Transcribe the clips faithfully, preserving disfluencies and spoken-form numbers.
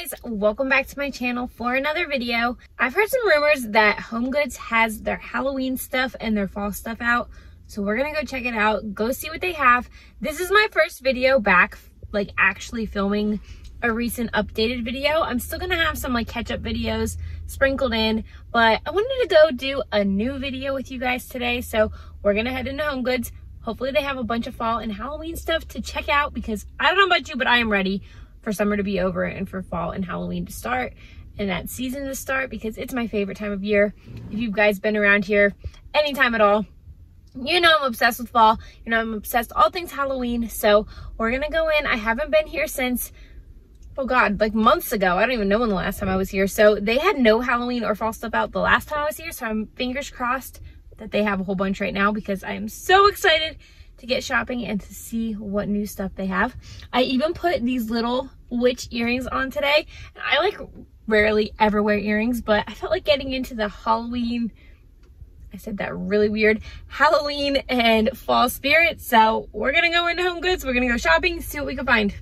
guys, welcome back to my channel for another video. I've heard some rumors that HomeGoods has their Halloween stuff and their fall stuff out, so we're gonna go check it out, go see what they have. This is my first video back, like actually filming a recent updated video. I'm still gonna have some like catch-up videos sprinkled in, but I wanted to go do a new video with you guys today, so we're gonna head into HomeGoods. Hopefully they have a bunch of fall and Halloween stuff to check out, because I don't know about you, but I am ready for summer to be over and for fall and Halloween to start and that season to start, because it's my favorite time of year. If you guys been around here anytime at all, you know I'm obsessed with fall. You know I'm obsessed with all things Halloween. So we're gonna go in. I haven't been here since, oh God, like months ago. I don't even know when the last time I was here. So they had no Halloween or fall stuff out the last time I was here. So I'm fingers crossed that they have a whole bunch right now, because I am so excited to get shopping and to see what new stuff they have. I even put these little witch earrings on today. I like rarely ever wear earrings, but I felt like getting into the Halloween, I said that really weird, Halloween and fall spirit. So we're gonna go into HomeGoods, we're gonna go shopping, see what we can find.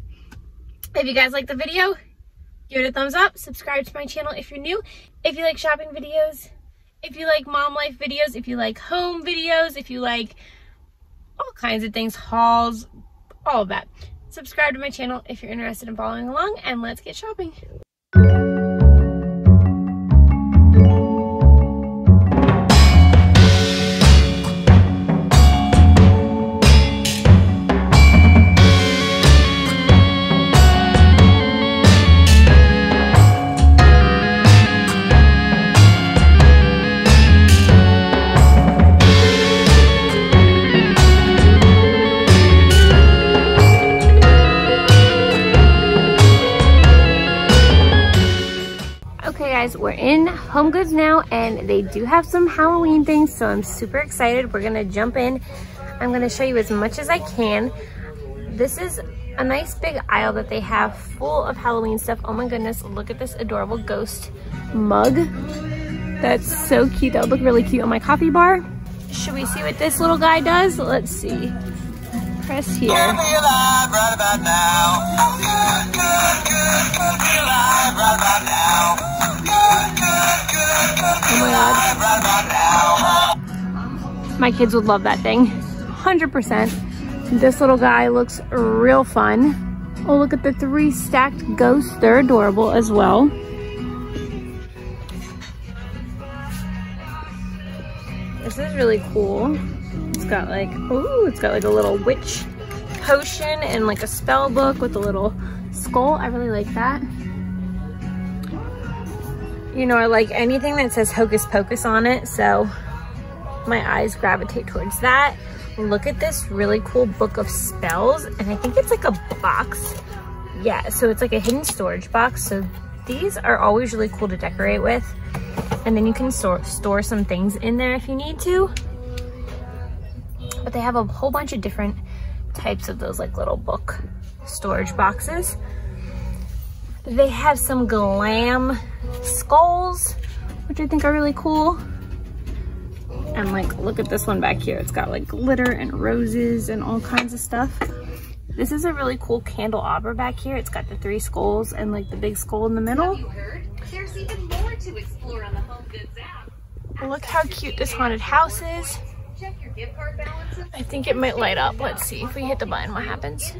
If you guys like the video, give it a thumbs up, subscribe to my channel if you're new. If you like shopping videos, if you like mom life videos, if you like home videos, if you like all kinds of things, hauls, all of that. Subscribe to my channel if you're interested in following along, and let's get shopping. We're in HomeGoods now, and they do have some Halloween things, so I'm super excited. We're gonna jump in. I'm gonna show you as much as I can. This is a nice big aisle that they have full of Halloween stuff. Oh my goodness, look at this adorable ghost mug. That's so cute. That would look really cute on my coffee bar. Should we see what this little guy does? Let's see. Press here. Good, be alive right about now. Good, good, good, good, be alive right about now. Oh my God. My kids would love that thing, one hundred percent. This little guy looks real fun. Oh, look at the three stacked ghosts. They're adorable as well. This is really cool. It's got like, ooh, it's got like a little witch potion and like a spell book with a little skull. I really like that. You know, I like anything that says Hocus Pocus on it, so my eyes gravitate towards that. Look at this really cool book of spells, and I think it's like a box. Yeah, so it's like a hidden storage box, so these are always really cool to decorate with. And then you can store, store some things in there if you need to. But they have a whole bunch of different types of those like little book storage boxes. They have some glam skulls, which I think are really cool. And like, look at this one back here. It's got like glitter and roses and all kinds of stuff. This is a really cool candelabra back here. It's got the three skulls and like the big skull in the middle. Have you heard? There's even more to explore on the HomeGoods app. Look how cute this haunted house is. I think it might light up. Let's see if we hit the button, what happens.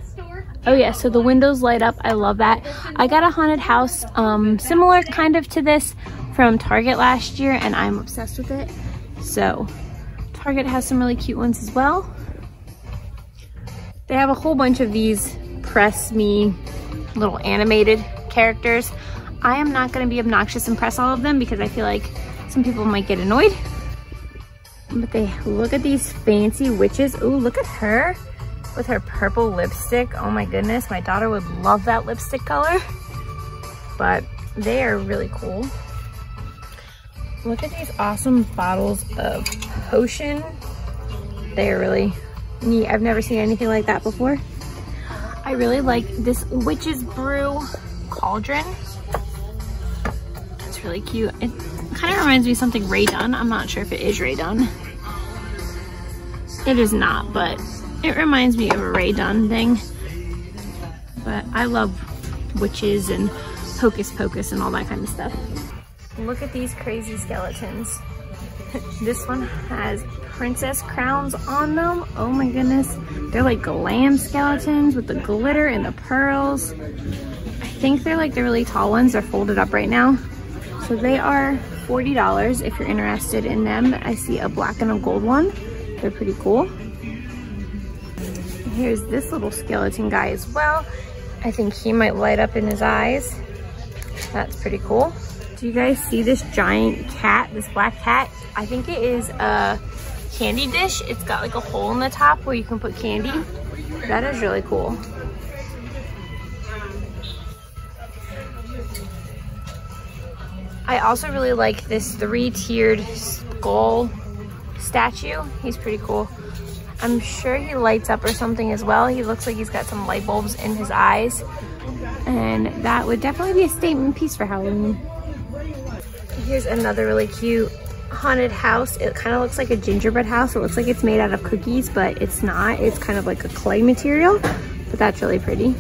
Oh yeah, so the windows light up. I love that. I got a haunted house um similar kind of to this from Target last year, and I'm obsessed with it. So Target has some really cute ones as well. They have a whole bunch of these press me little animated characters. I am not going to be obnoxious and press all of them, because I feel like some people might get annoyed. But they look at these fancy witches. Ooh, look at her with her purple lipstick. Oh my goodness, my daughter would love that lipstick color. But they are really cool. Look at these awesome bottles of potion. They are really neat. I've never seen anything like that before. I really like this witch's brew cauldron. It's really cute. It kind of reminds me of something Rae Dunn. I'm not sure if it is Rae Dunn. It is not, but it reminds me of a Rae Dunn thing. But I love witches and Hocus Pocus and all that kind of stuff. Look at these crazy skeletons. This one has princess crowns on them. Oh my goodness. They're like glam skeletons with the glitter and the pearls. I think they're like the really tall ones. They're folded up right now. So they are forty dollars if you're interested in them. I see a black and a gold one. They're pretty cool. Here's this little skeleton guy as well. I think he might light up in his eyes. That's pretty cool. Do you guys see this giant cat, this black cat? I think it is a candy dish. It's got like a hole in the top where you can put candy. That is really cool. I also really like this three-tiered skull statue. He's pretty cool. I'm sure he lights up or something as well. He looks like he's got some light bulbs in his eyes. And that would definitely be a statement piece for Halloween. Here's another really cute haunted house. It kind of looks like a gingerbread house. It looks like it's made out of cookies, but it's not. It's kind of like a clay material, but that's really pretty.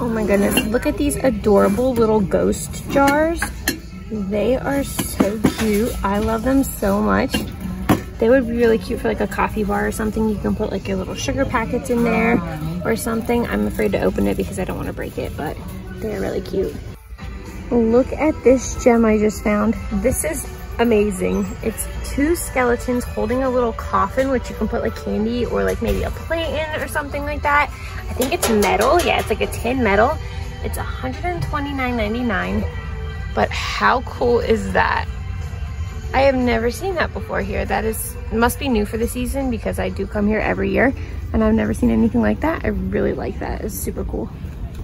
Oh my goodness, look at these adorable little ghost jars. They are so cute. I love them so much. They would be really cute for like a coffee bar or something. You can put like your little sugar packets in there or something. I'm afraid to open it because I don't want to break it, but they're really cute. Look at this gem I just found. This is amazing. It's two skeletons holding a little coffin, which you can put like candy or like maybe a plate in or something like that. I think it's metal. Yeah, it's like a tin metal. It's one hundred twenty-nine ninety-nine, but how cool is that? I have never seen that before here. That is, must be new for the season because I do come here every year and I've never seen anything like that. I really like that. It's super cool.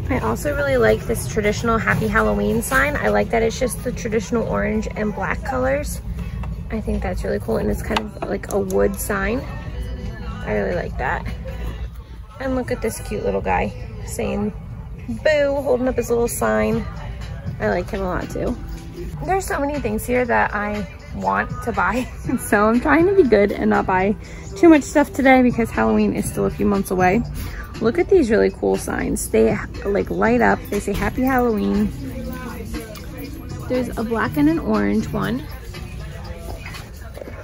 I also really like this traditional Happy Halloween sign. I like that it's just the traditional orange and black colors. I think that's really cool, and it's kind of like a wood sign. I really like that. And look at this cute little guy saying boo, holding up his little sign. I like him a lot too. There's so many things here that I want to buy. So I'm trying to be good and not buy too much stuff today because Halloween is still a few months away. Look at these really cool signs. They like light up. They say Happy Halloween. There's a black and an orange one.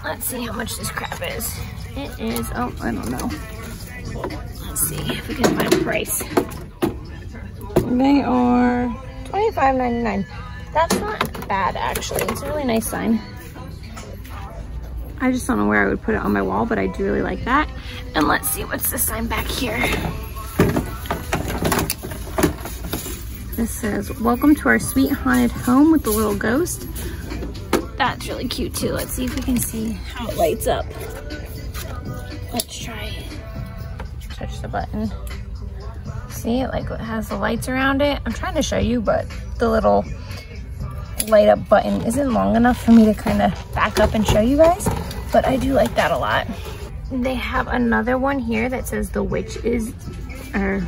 Let's see how much this crap is. It is, oh, I don't know. Let's see if we can find a price. They are twenty-five ninety-nine. That's not bad actually. It's a really nice sign. I just don't know where I would put it on my wall, but I do really like that. And let's see, what's this sign back here? This says, welcome to our sweet haunted home with the little ghost. That's really cute too. Let's see if we can see how it lights up. Let's try, touch the button. See, it like has the lights around it. I'm trying to show you, but the little light up button isn't long enough for me to kind of back up and show you guys, but I do like that a lot. They have another one here that says the witch is, or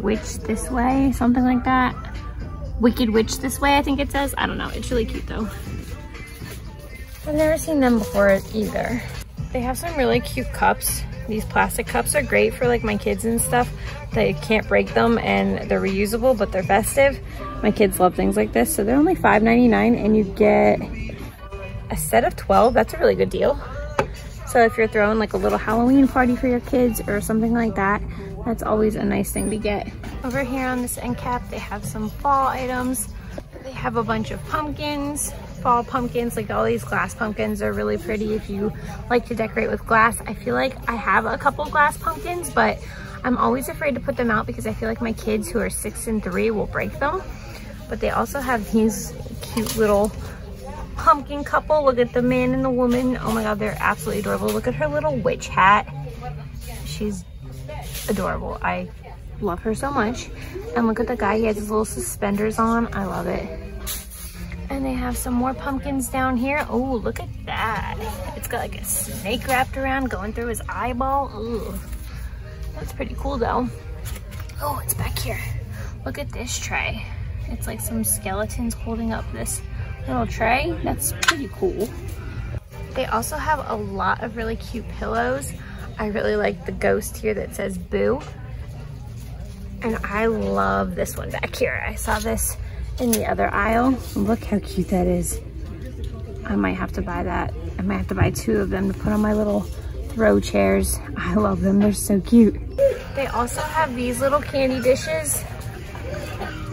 witch this way, something like that. Wicked witch this way, I think it says. I don't know, it's really cute though. I've never seen them before either. They have some really cute cups. These plastic cups are great for like my kids and stuff. They can't break them and they're reusable, but they're festive. My kids love things like this. So they're only five ninety-nine and you get a set of twelve. That's a really good deal. So if you're throwing like a little Halloween party for your kids or something like that, that's always a nice thing to get. Over here on this end cap, they have some fall items. They have a bunch of pumpkins. Fall pumpkins, like all these glass pumpkins are really pretty if you like to decorate with glass. I feel like I have a couple glass pumpkins, but I'm always afraid to put them out because I feel like my kids who are six and three will break them. But they also have these cute little pumpkin couple. Look at the man and the woman. Oh my God, they're absolutely adorable. Look at her little witch hat. She's adorable. I love her so much. And look at the guy, he has his little suspenders on. I love it. And they have some more pumpkins down here. Oh, look at that. It's got like a snake wrapped around going through his eyeball. Ooh, that's pretty cool though. Oh, it's back here. Look at this tray. It's like some skeletons holding up this little tray. That's pretty cool. They also have a lot of really cute pillows. I really like the ghost here that says boo. And I love this one back here. I saw this in the other aisle. Look how cute that is. I might have to buy that. I might have to buy two of them to put on my little throw chairs. I love them, they're so cute. They also have these little candy dishes.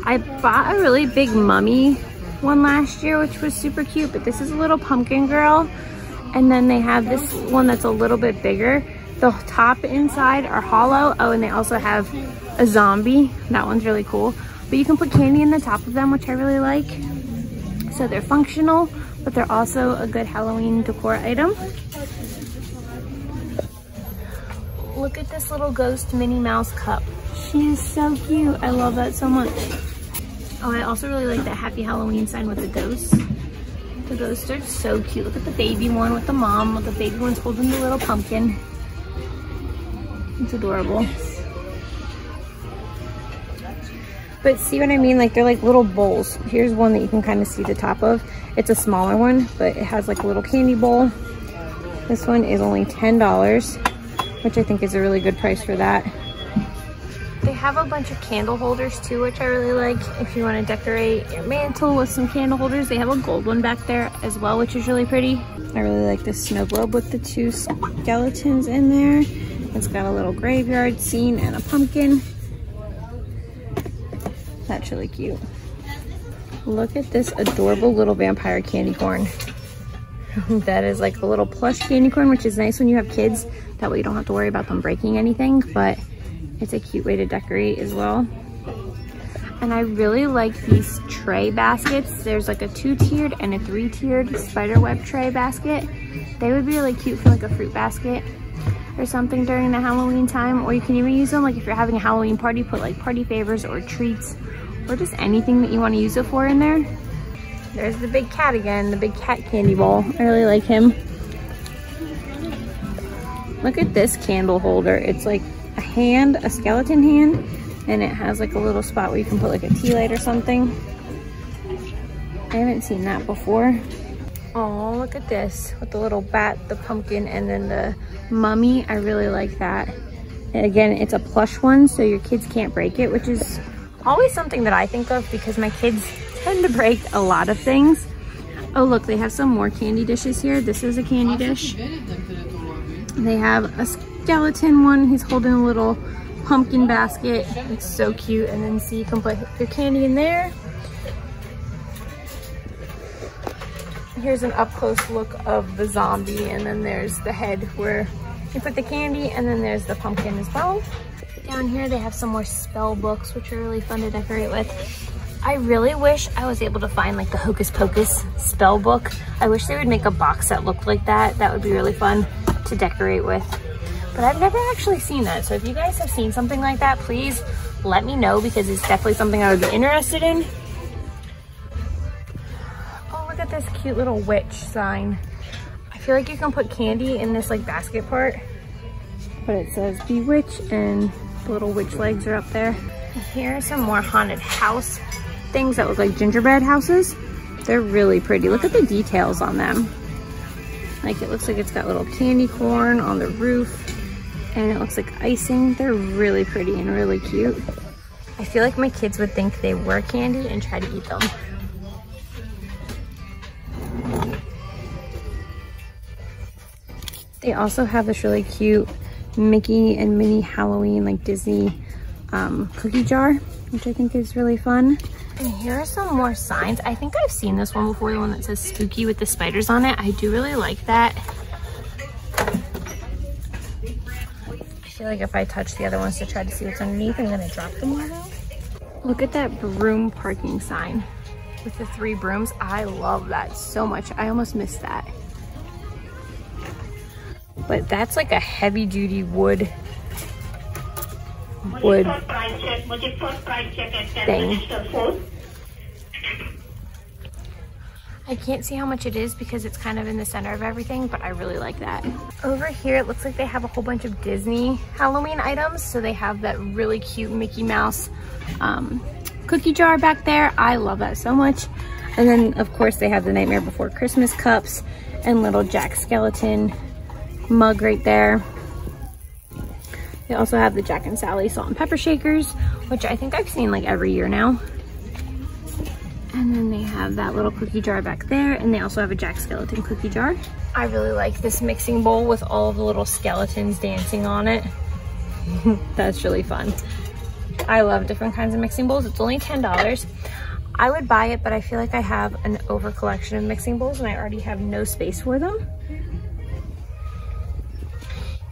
I bought a really big mummy one last year, which was super cute, but this is a little pumpkin girl. And then they have this one that's a little bit bigger. The top inside are hollow. Oh, and they also have a zombie. That one's really cool. But you can put candy in the top of them, which I really like. So they're functional, but they're also a good Halloween decor item. Look at this little ghost Minnie Mouse cup. She is so cute. I love that so much. Oh, I also really like that Happy Halloween sign with the ghosts. The ghosts are so cute. Look at the baby one with the mom. The baby one's holding the little pumpkin. It's adorable. But see what I mean? Like, they're like little bowls. Here's one that you can kind of see the top of. It's a smaller one, but it has like a little candy bowl. This one is only ten dollars, which I think is a really good price for that. They have a bunch of candle holders too, which I really like. If you want to decorate your mantle with some candle holders, they have a gold one back there as well, which is really pretty. I really like this snow globe with the two skeletons in there. It's got a little graveyard scene and a pumpkin. That's really cute. Look at this adorable little vampire candy corn. That is like a little plush candy corn, which is nice when you have kids. That way you don't have to worry about them breaking anything, but it's a cute way to decorate as well. And I really like these tray baskets. There's like a two-tiered and a three-tiered spiderweb tray basket. They would be really cute for like a fruit basket or something during the Halloween time, or you can even use them like if you're having a Halloween party, put like party favors or treats or just anything that you want to use it for in there. There's the big cat again, the big cat candy bowl. I really like him. Look at this candle holder. It's like a hand, a skeleton hand, and it has like a little spot where you can put like a tea light or something. I haven't seen that before. Oh, look at this with the little bat, the pumpkin, and then the mummy. I really like that. And again, it's a plush one, so your kids can't break it, which is always something that I think of because my kids tend to break a lot of things. Oh, look, they have some more candy dishes here. This is a candy dish. They have a skeleton one. He's holding a little pumpkin basket. It's so cute. And then see, you can put your candy in there. Here's an up-close look of the zombie, and then there's the head where you put the candy, and then there's the pumpkin as well. Down here they have some more spell books, which are really fun to decorate with. I really wish I was able to find like the Hocus Pocus spell book. I wish they would make a box that looked like that. That would be really fun to decorate with. But I've never actually seen that, so if you guys have seen something like that, please let me know, because it's definitely something I would be interested in. At this cute little witch sign. I feel like you can put candy in this like basket part, but it says bewitch, and the little witch legs are up there. Here are some more haunted house things that look like gingerbread houses. They're really pretty. Look at the details on them. Like, it looks like it's got little candy corn on the roof, and it looks like icing. They're really pretty and really cute. I feel like my kids would think they were candy and try to eat them. They also have this really cute Mickey and Minnie Halloween, like Disney um, cookie jar, which I think is really fun. And here are some more signs. I think I've seen this one before, the one that says spooky with the spiders on it. I do really like that. I feel like if I touch the other ones to try to see what's underneath, I'm gonna drop them all out. Look at that broom parking sign with the three brooms. I love that so much. I almost missed that. But that's like a heavy duty wood, wood thing. I can't see how much it is because it's kind of in the center of everything, but I really like that. Over here, it looks like they have a whole bunch of Disney Halloween items. So they have that really cute Mickey Mouse um, cookie jar back there. I love that so much. And then of course they have the Nightmare Before Christmas cups and little Jack Skeleton mug right there. They also have the Jack and Sally salt and pepper shakers, which I think I've seen like every year now. And then they have that little cookie jar back there, and they also have a Jack Skeleton cookie jar. I really like this mixing bowl with all of the little skeletons dancing on it. That's really fun. I love different kinds of mixing bowls. It's only ten dollars. I would buy it, but I feel like I have an over collection of mixing bowls and I already have no space for them.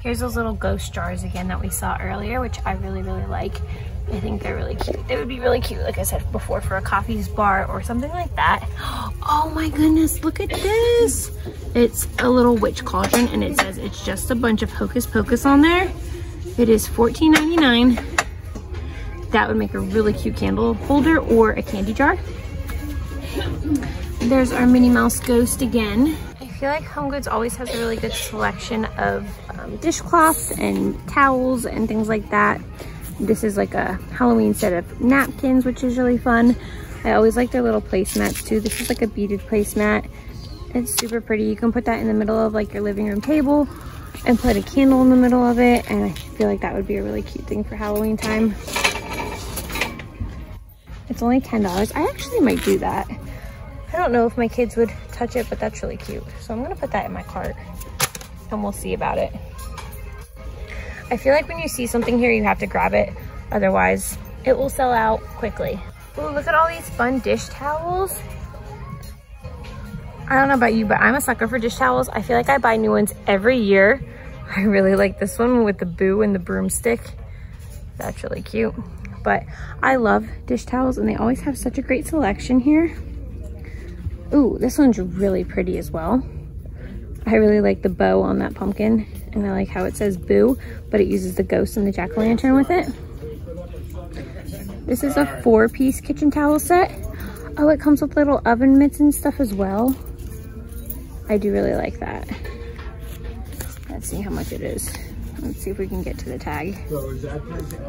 Here's those little ghost jars again that we saw earlier, which I really, really like. I think they're really cute. They would be really cute, like I said before, for a coffee's bar or something like that. Oh my goodness, look at this. It's a little witch cauldron, and it says it's just a bunch of Hocus Pocus on there. It is fourteen ninety-nine. That would make a really cute candle holder or a candy jar. There's our Minnie Mouse ghost again. I feel like HomeGoods always has a really good selection of um, dishcloths and towels and things like that. This is like a Halloween set of napkins, which is really fun. I always like their little placemats too. This is like a beaded placemat. It's super pretty. You can put that in the middle of like your living room table and put a candle in the middle of it. And I feel like that would be a really cute thing for Halloween time. It's only ten dollars. I actually might do that. I don't know if my kids would touch it, but that's really cute. So I'm gonna put that in my cart and we'll see about it. I feel like when you see something here, you have to grab it. Otherwise, it will sell out quickly. Ooh, look at all these fun dish towels. I don't know about you, but I'm a sucker for dish towels. I feel like I buy new ones every year. I really like this one with the boo and the broomstick. That's really cute. But I love dish towels, and they always have such a great selection here. Ooh, this one's really pretty as well. I really like the bow on that pumpkin. And I like how it says boo, but it uses the ghost and the jack-o'-lantern with it. This is a four-piece kitchen towel set. Oh, it comes with little oven mitts and stuff as well. I do really like that. Let's see how much it is. Let's see if we can get to the tag.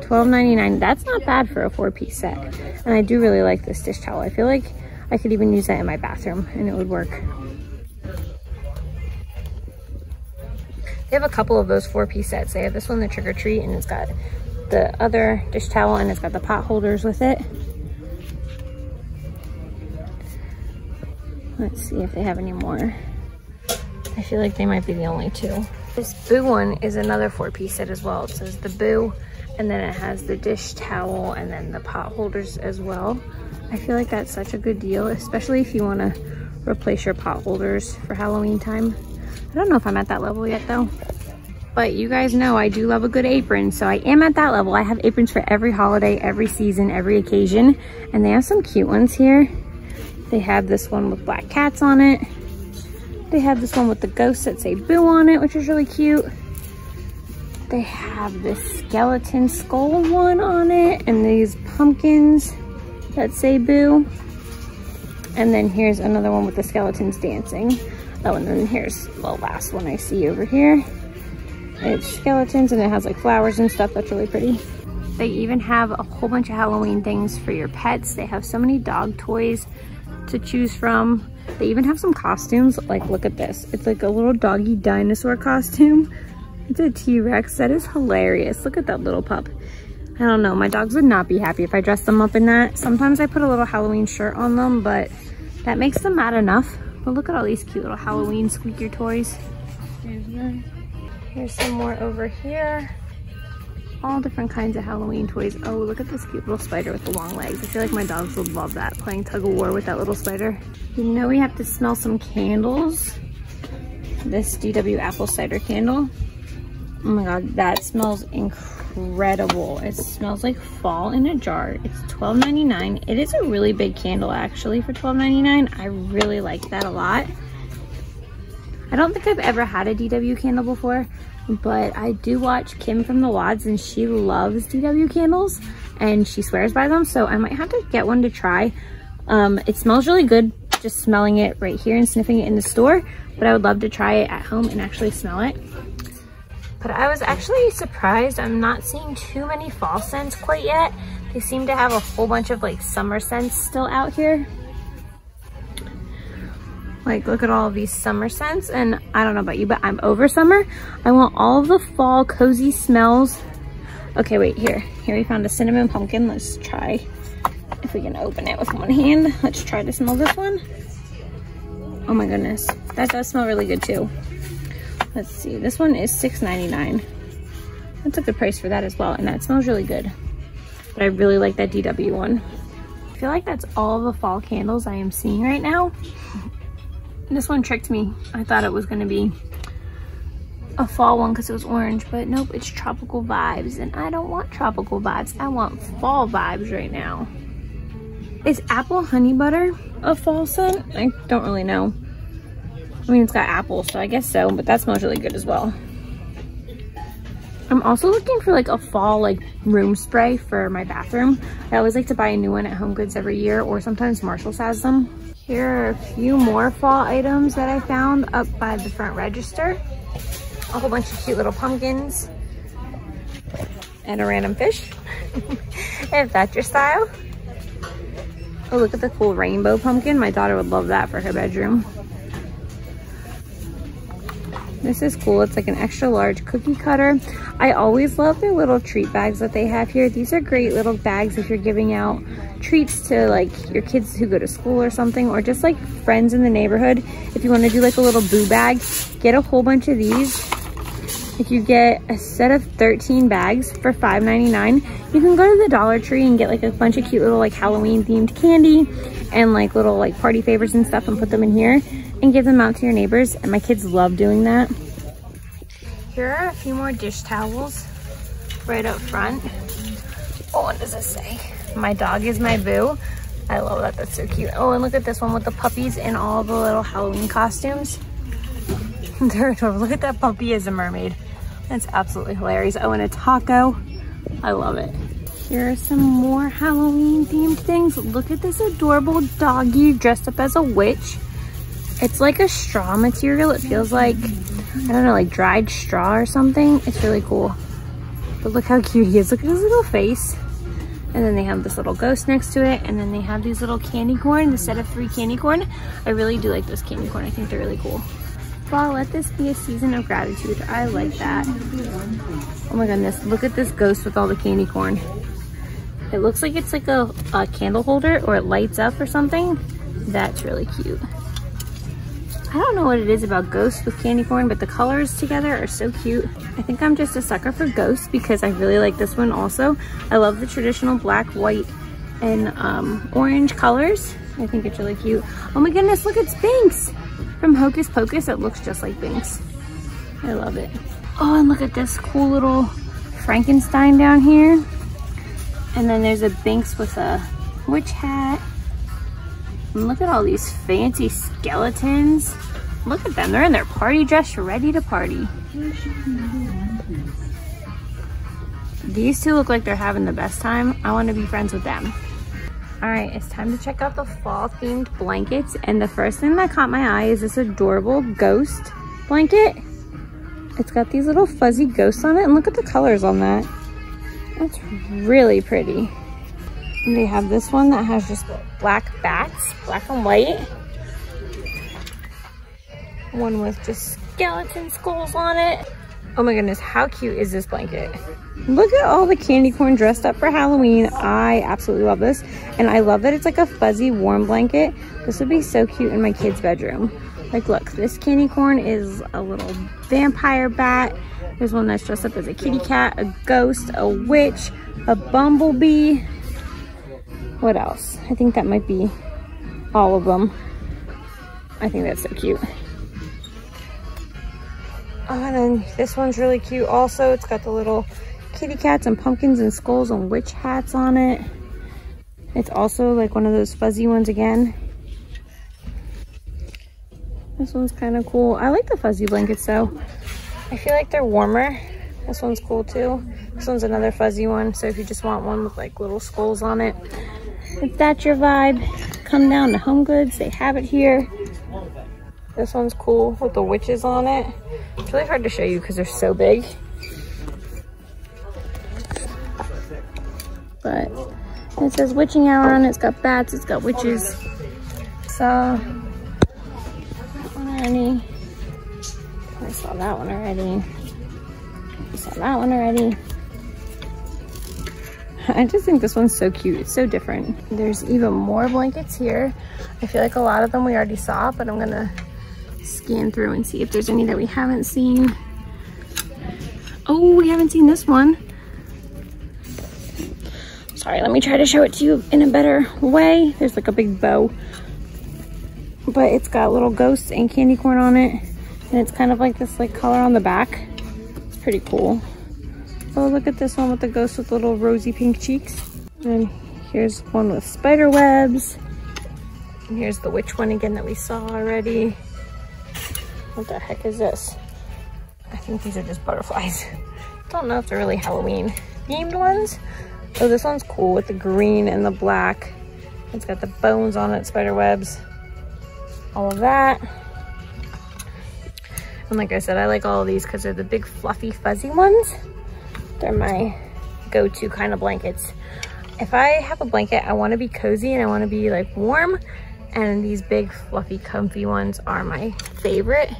twelve ninety-nine. That's not bad for a four-piece set. And I do really like this dish towel. I feel like I could even use that in my bathroom and it would work. They have a couple of those four-piece sets. They have this one, the Trick or Treat, and it's got the other dish towel, and it's got the pot holders with it. Let's see if they have any more. I feel like they might be the only two. This boo one is another four-piece set as well. It says the boo, and then it has the dish towel, and then the pot holders as well. I feel like that's such a good deal, especially if you want to replace your pot holders for Halloween time. I don't know if I'm at that level yet though, but you guys know I do love a good apron, so I am at that level. I have aprons for every holiday, every season, every occasion, and they have some cute ones here. They have this one with black cats on it. They have this one with the ghosts that say boo on it, which is really cute. They have this skeleton skull one on it, and these pumpkins that say boo. And then here's another one with the skeletons dancing. Oh, and then here's the last one I see over here. It's skeletons, and it has like flowers and stuff. That's really pretty. They even have a whole bunch of Halloween things for your pets. They have so many dog toys to choose from. They even have some costumes. Like, look at this. It's like a little doggy dinosaur costume. It's a T-Rex. That is hilarious. Look at that little pup. I don't know. My dogs would not be happy if I dressed them up in that. Sometimes I put a little Halloween shirt on them, but that makes them mad enough. But look at all these cute little Halloween squeaker toys. Here's some more over here. All different kinds of Halloween toys. Oh, look at this cute little spider with the long legs. I feel like my dogs would love that, playing tug of war with that little spider. You know we have to smell some candles. This D W apple cider candle. Oh my God, that smells incredible. It smells like fall in a jar. It's twelve ninety-nine. It is a really big candle actually for twelve ninety-nine. I really like that a lot. I don't think I've ever had a D W candle before, but I do watch Kim from the Wads, and she loves D W candles and she swears by them. So I might have to get one to try. Um, it smells really good just smelling it right here and sniffing it in the store, but I would love to try it at home and actually smell it. But I was actually surprised. I'm not seeing too many fall scents quite yet. They seem to have a whole bunch of like summer scents still out here. Like, look at all of these summer scents, and I don't know about you, but I'm over summer. I want all of the fall cozy smells. Okay, wait, here. Here we found a cinnamon pumpkin. Let's try if we can open it with one hand. Let's try to smell this one. Oh my goodness. That does smell really good too. Let's see. This one is six ninety-nine. That's a good price for that as well. And that smells really good. But I really like that D W one. I feel like that's all the fall candles I am seeing right now. This one tricked me. I thought it was going to be a fall one because it was orange, but nope, it's tropical vibes, and I don't want tropical vibes. I want fall vibes right now. Is apple honey butter a fall scent? I don't really know. I mean, it's got apple, so I guess so, but that smells really good as well. I'm also looking for like a fall like room spray for my bathroom. I always like to buy a new one at HomeGoods every year, or sometimes Marshall's has them. Here are a few more fall items that I found up by the front register. A whole bunch of cute little pumpkins and a random fish, if that's your style. Oh, look at the cool rainbow pumpkin. My daughter would love that for her bedroom. This is cool. It's like an extra large cookie cutter. I always love their little treat bags that they have here. These are great little bags if you're giving out treats to like your kids who go to school or something, or just like friends in the neighborhood. If you want to do like a little boo bag, get a whole bunch of these. If you get a set of thirteen bags for five ninety-nine, you can go to the Dollar Tree and get like a bunch of cute little like Halloween themed candy and like little like party favors and stuff and put them in here and give them out to your neighbors, and my kids love doing that. Here are a few more dish towels right up front. Oh, what does this say? My dog is my boo. I love that, that's so cute. Oh, and look at this one with the puppies and all the little Halloween costumes. They're adorable. Look at that puppy as a mermaid. That's absolutely hilarious. Oh, and a taco. I love it. Here are some more Halloween themed things. Look at this adorable doggy dressed up as a witch. It's like a straw material. It feels like, I don't know, like dried straw or something. It's really cool. But look how cute he is. Look at his little face. And then they have this little ghost next to it. And then they have these little candy corn, the set of three candy corn. I really do like those candy corn. I think they're really cool. Well, let this be a season of gratitude. I like that. Oh my goodness. Look at this ghost with all the candy corn. It looks like it's like a, a candle holder, or it lights up or something. That's really cute. I don't know what it is about ghosts with candy corn, but the colors together are so cute. I think I'm just a sucker for ghosts because I really like this one also. I love the traditional black, white, and um, orange colors. I think it's really cute. Oh my goodness, look, it's Binx from Hocus Pocus. It looks just like Binx. I love it. Oh, and look at this cool little Frankenstein down here. And then there's a Binx with a witch hat. And look at all these fancy skeletons. Look at them, they're in their party dress, ready to party. These two look like they're having the best time. I want to be friends with them. All right, it's time to check out the fall themed blankets. And the first thing that caught my eye is this adorable ghost blanket. It's got these little fuzzy ghosts on it, and look at the colors on that. That's really pretty. And they have this one that has just black bats, black and white. One with just skeleton skulls on it. Oh my goodness, how cute is this blanket? Look at all the candy corn dressed up for Halloween. I absolutely love this. And I love that it's like a fuzzy warm blanket. This would be so cute in my kid's bedroom. Like, look, this candy corn is a little vampire bat. There's one that's dressed up as a kitty cat, a ghost, a witch, a bumblebee. What else? I think that might be all of them. I think that's so cute. Oh, and then this one's really cute also. It's got the little kitty cats and pumpkins and skulls and witch hats on it. It's also like one of those fuzzy ones again. This one's kind of cool. I like the fuzzy blankets though. I feel like they're warmer. This one's cool too. This one's another fuzzy one. So if you just want one with like little skulls on it, if that's your vibe, come down to HomeGoods. They have it here. This one's cool with the witches on it. It's really hard to show you because they're so big. But it says witching hour on it. It's got bats. It's got witches. So I don't want any. I saw that one already. I saw that one already. I just think this one's so cute. It's so different. There's even more blankets here. I feel like a lot of them we already saw, but I'm gonna scan through and see if there's any that we haven't seen. Oh, we haven't seen this one. Sorry, let me try to show it to you in a better way. There's like a big bow, but it's got little ghosts and candy corn on it. And it's kind of like this like color on the back. It's pretty cool. Oh, look at this one with the ghost with little rosy pink cheeks. And here's one with spider webs. And here's the witch one again that we saw already. What the heck is this? I think these are just butterflies. Don't know if they're really Halloween themed ones. Oh, this one's cool with the green and the black. It's got the bones on it, spider webs, all of that. And like I said, I like all of these because they're the big fluffy fuzzy ones. They're my go-to kind of blankets. If I have a blanket, I want to be cozy and I want to be like warm, and these big fluffy comfy ones are my favorite.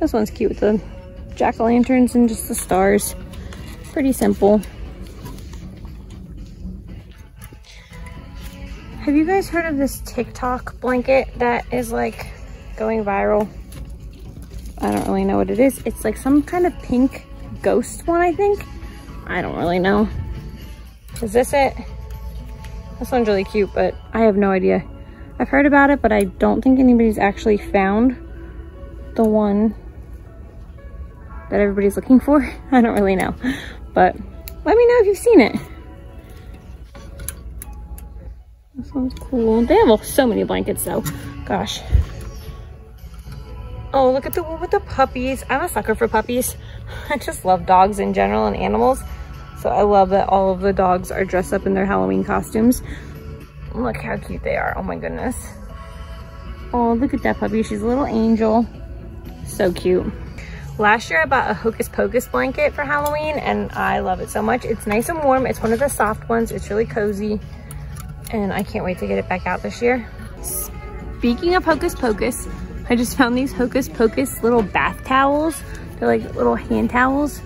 This one's cute with the jack-o'-lanterns and just the stars. Pretty simple. Have you guys heard of this TikTok blanket that is like going viral? I don't really know what it is. It's like some kind of pink ghost one, I think. I don't really know. Is this it? This one's really cute, but I have no idea. I've heard about it, but I don't think anybody's actually found the one that everybody's looking for. I don't really know, but let me know if you've seen it. This one's cool. They have so many blankets though. Gosh. Oh, look at the one with the puppies. I'm a sucker for puppies. I just love dogs in general and animals. So I love that all of the dogs are dressed up in their Halloween costumes. Look how cute they are. Oh my goodness. Oh, look at that puppy. She's a little angel. So cute. Last year I bought a Hocus Pocus blanket for Halloween and I love it so much. It's nice and warm. It's one of the soft ones. It's really cozy and I can't wait to get it back out this year. Speaking of Hocus Pocus, I just found these Hocus Pocus little bath towels. They're like little hand towels.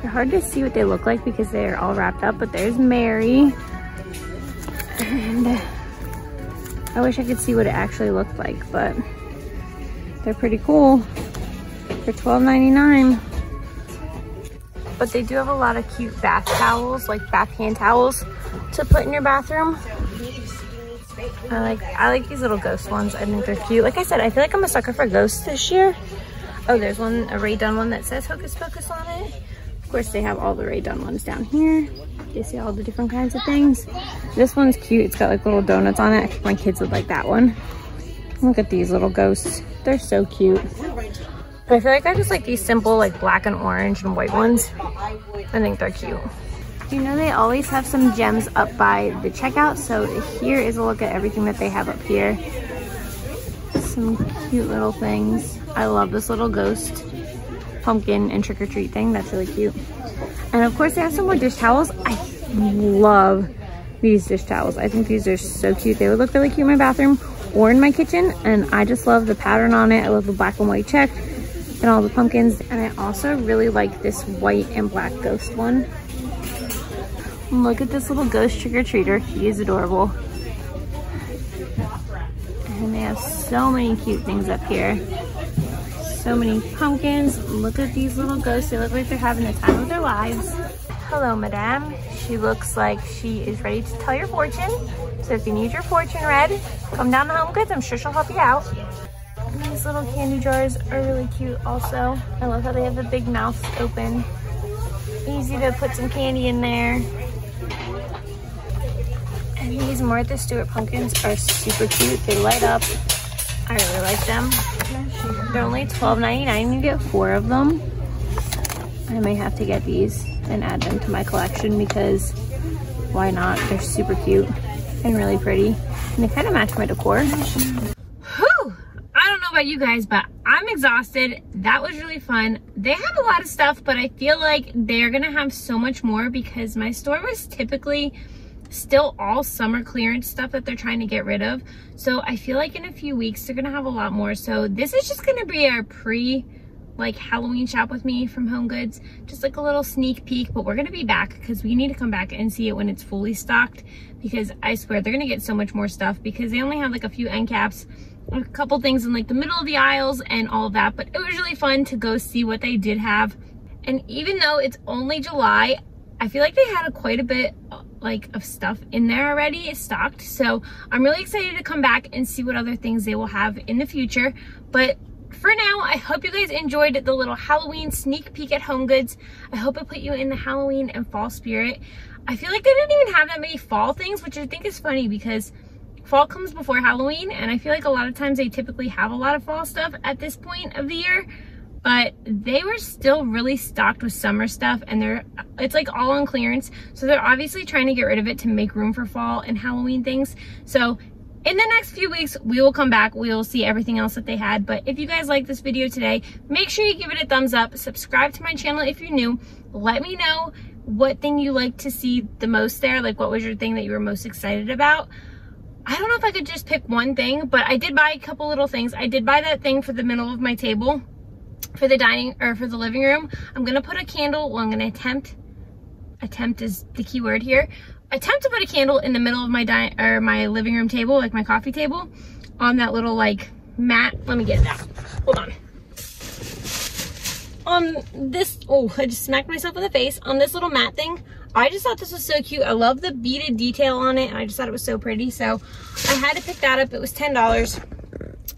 They're hard to see what they look like because they're all wrapped up, but there's Mary. And I wish I could see what it actually looked like, but they're pretty cool for twelve ninety-nine. But they do have a lot of cute bath towels, like bath hand towels to put in your bathroom. I like I like these little ghost ones. I think they're cute. Like I said, I feel like I'm a sucker for ghosts this year. Oh, there's one, a Rae Dunn one that says Hocus Pocus on it. Of course, they have all the Rae Dunn ones down here. You see all the different kinds of things. This one's cute. It's got like little donuts on it. I think my kids would like that one. Look at these little ghosts. They're so cute. But I feel like I just like these simple like black and orange and white ones. I think they're cute. You know they always have some gems up by the checkout, so here is a look at everything that they have up here. Some cute little things. I love this little ghost pumpkin and trick-or-treat thing. That's really cute. And of course they have some more dish towels. I love these dish towels. I think these are so cute. They would look really cute in my bathroom or in my kitchen, and I just love the pattern on it. I love the black and white check and all the pumpkins, and I also really like this white and black ghost one. Look at this little ghost trick-or-treater. He is adorable. And they have so many cute things up here. So many pumpkins. Look at these little ghosts. They look like they're having the time of their lives. Hello, madame. She looks like she is ready to tell your fortune. So if you need your fortune read, come down to HomeGoods. I'm sure she'll help you out. And these little candy jars are really cute also. I love how they have the big mouths open. Easy to put some candy in there. And these Martha Stewart pumpkins are super cute. They light up. I really like them. They're only twelve ninety-nine. You get four of them. I may have to get these and add them to my collection because why not? They're super cute and really pretty. And they kind of match my decor. Whew! I don't know about you guys, but I'm exhausted. That was really fun. They have a lot of stuff, but I feel like they're gonna have so much more because my store was typically still all summer clearance stuff that they're trying to get rid of. So I feel like in a few weeks they're gonna have a lot more. So this is just gonna be our pre like Halloween shop with me from HomeGoods, just like a little sneak peek, but we're gonna be back because we need to come back and see it when it's fully stocked, because I swear they're gonna get so much more stuff, because they only have like a few end caps, a couple things in like the middle of the aisles and all of that. But it was really fun to go see what they did have. And even though it's only July, I feel like they had a quite a bit like of stuff in there already stocked. So I'm really excited to come back and see what other things they will have in the future. But for now, I hope you guys enjoyed the little Halloween sneak peek at HomeGoods. I hope it put you in the Halloween and fall spirit. I feel like they didn't even have that many fall things, which I think is funny because fall comes before Halloween, and I feel like a lot of times they typically have a lot of fall stuff at this point of the year. But they were still really stocked with summer stuff, and they're it's like all on clearance, so they're obviously trying to get rid of it to make room for fall and Halloween things. So in the next few weeks, we will come back, we will see everything else that they had. But if you guys like this video today, make sure you give it a thumbs up, subscribe to my channel if you're new. Let me know what thing you like to see the most there, like what was your thing that you were most excited about. I don't know if I could just pick one thing, but I did buy a couple little things. I did buy that thing for the middle of my table for the dining or for the living room. I'm gonna put a candle, well, I'm gonna attempt, attempt is the key word here. Attempt to put a candle in the middle of my dining or my living room table, like my coffee table, on that little like mat. Let me get it out. Hold on. On this, oh, I just smacked myself in the face. On this little mat thing, I just thought this was so cute. I love the beaded detail on it, and I just thought it was so pretty. So I had to pick that up. It was ten dollars.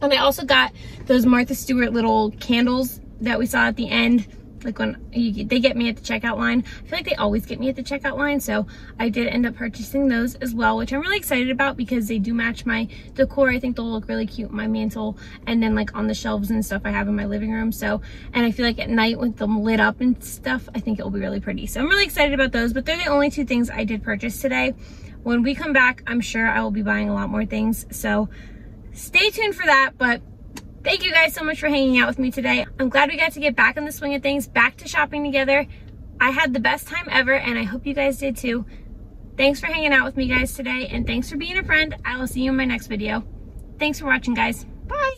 And I also got those Martha Stewart little candles that we saw at the end. Like when you, they get me at the checkout line. I feel like they always get me at the checkout line. So I did end up purchasing those as well, which I'm really excited about because they do match my decor. I think they'll look really cute on my mantle, and then like on the shelves and stuff I have in my living room. So, and I feel like at night with them lit up and stuff, I think it will be really pretty. So I'm really excited about those, but they're the only two things I did purchase today. When we come back, I'm sure I will be buying a lot more things. So stay tuned for that. But thank you guys so much for hanging out with me today. I'm glad we got to get back in the swing of things, back to shopping together. I had the best time ever, and I hope you guys did too. Thanks for hanging out with me guys today, and thanks for being a friend. I will see you in my next video. Thanks for watching, guys. Bye.